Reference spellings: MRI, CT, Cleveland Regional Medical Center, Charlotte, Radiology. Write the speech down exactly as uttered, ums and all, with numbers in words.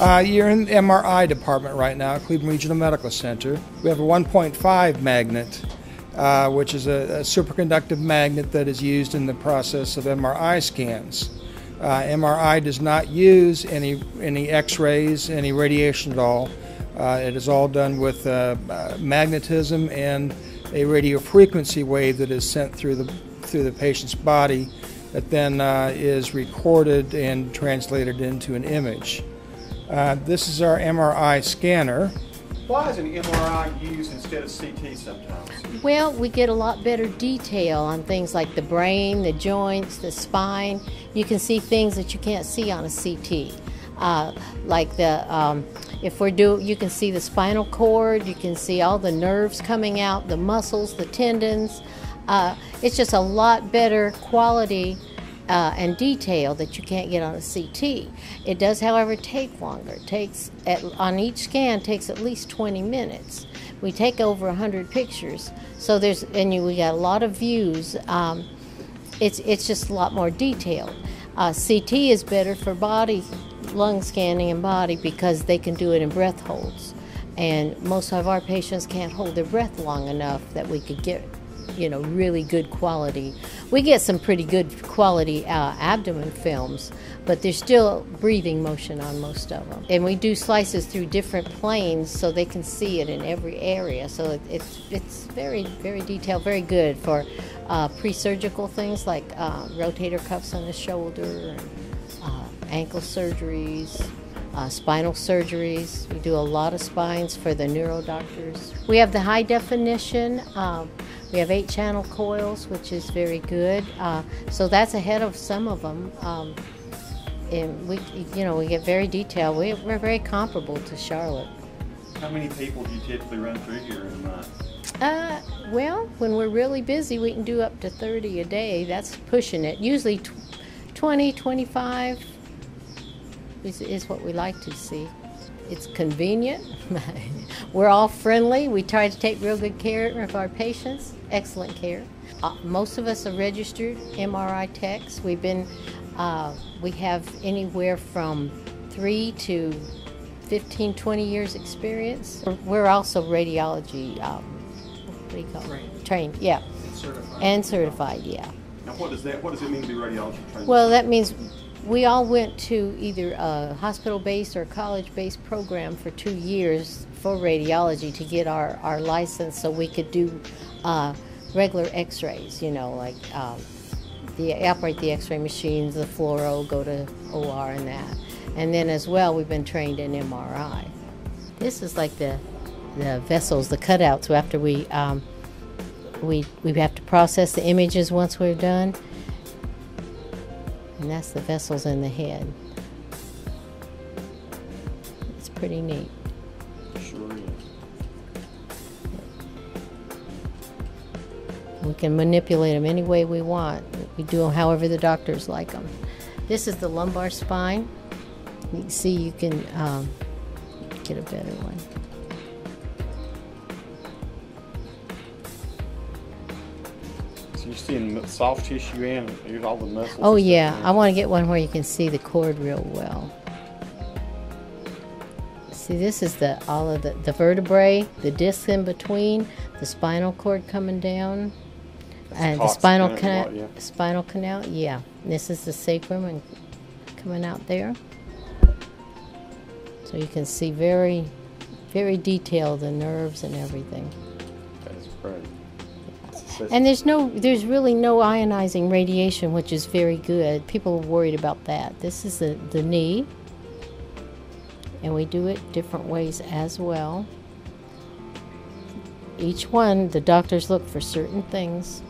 Uh, you're in the M R I department right now, Cleveland Regional Medical Center. We have a one point five magnet, uh, which is a, a superconductive magnet that is used in the process of M R I scans. Uh, M R I does not use any, any x-rays, any radiation at all. Uh, it is all done with uh, magnetism and a radiofrequency wave that is sent through the, through the patient's body that then uh, is recorded and translated into an image. Uh, this is our M R I scanner. Why is an M R I used instead of C T sometimes? Well, we get a lot better detail on things like the brain, the joints, the spine. You can see things that you can't see on a C T. Uh, like the, um, if we're do, you can see the spinal cord, you can see all the nerves coming out, the muscles, the tendons. Uh, it's just a lot better quality Uh, and detail that you can't get on a C T. It does, however, take longer. It takes at, on each scan takes at least twenty minutes. We take over one hundred pictures, so there's and you, we got a lot of views. Um, it's it's just a lot more detailed. Uh, C T is better for body, lung scanning and body because they can do it in breath holds, and most of our patients can't hold their breath long enough that we could get, you know, really good quality. We get some pretty good quality uh, abdomen films, but there's still breathing motion on most of them. And we do slices through different planes so they can see it in every area. So it, it's, it's very, very detailed, very good for uh, pre-surgical things like uh, rotator cuffs on the shoulder, uh, ankle surgeries, Uh, spinal surgeries. We do a lot of spines for the neuro doctors. We have the high definition. Um, we have eight channel coils, which is very good. Uh, so that's ahead of some of them. Um, and we, you know, we get very detailed. We, we're very comparable to Charlotte. How many people do you typically run through here in a month? Uh, well, when we're really busy, we can do up to thirty a day. That's pushing it. Usually tw twenty, twenty-five. Is, is what we like to see. It's convenient. We're all friendly. We try to take real good care of our patients, excellent care. Uh, most of us are registered M R I techs. We've been, uh, we have anywhere from three to fifteen, twenty years experience. We're also radiology, um, what do you call it? Trained, yeah. And certified. And certified, yeah. Now what does that, what does it mean to be radiology trained? Well, that means we all went to either a hospital-based or college-based program for two years for radiology to get our, our license so we could do uh, regular x-rays, you know, like um, the, operate the x-ray machines, the fluoro, go to O R and that. And then as well, we've been trained in M R I. This is like the, the vessels, the cutouts after we, um, we, we have to process the images once we're done. And that's the vessels in the head. It's pretty neat. Sure is. We can manipulate them any way we want. We do them however the doctors like them. This is the lumbar spine. You can see you can um, get a better one. You're seeing soft tissue and here's all the muscles. Oh yeah, I want to get one where you can see the cord real well. See, this is the all of the, the vertebrae, the discs in between, the spinal cord coming down, and the spinal canal. Yeah. Spinal canal, yeah. This is the sacrum and coming out there. So you can see very, very detailed the nerves and everything. That's great. And there's no, there's really no ionizing radiation, which is very good. People are worried about that. This is the, the knee, and we do it different ways as well. Each one, the doctors look for certain things.